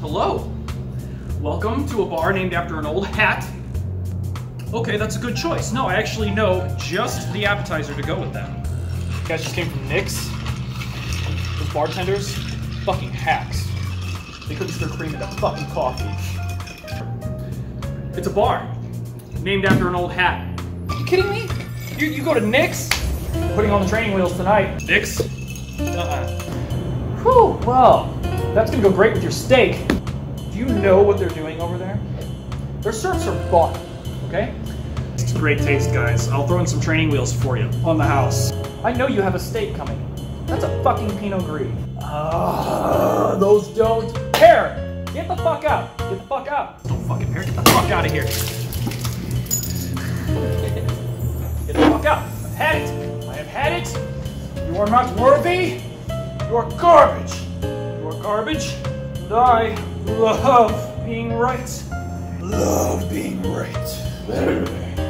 Hello. Welcome to a bar named after an old hat. Okay, that's a good choice. No, I actually know just the appetizer to go with that. You guys just came from Nick's. Those bartenders, fucking hacks. They couldn't stir cream in a fucking coffee. It's a bar named after an old hat. Are you kidding me? You go to Nick's? I'm putting on the training wheels tonight. Nick's? Whew, well, that's gonna go great with your steak. Do you know what they're doing over there? Their syrups are bought. Okay? It's great taste, guys. I'll throw in some training wheels for you. On the house. I know you have a steak coming. That's a fucking Pinot Gris. Those don't care! Get the fuck out! Get the fuck out! Don't fucking care. Get the fuck out of here. Get the fuck out! I've had it! I have had it! You are not worthy! You are garbage! You are garbage! And I love being right. Love being right.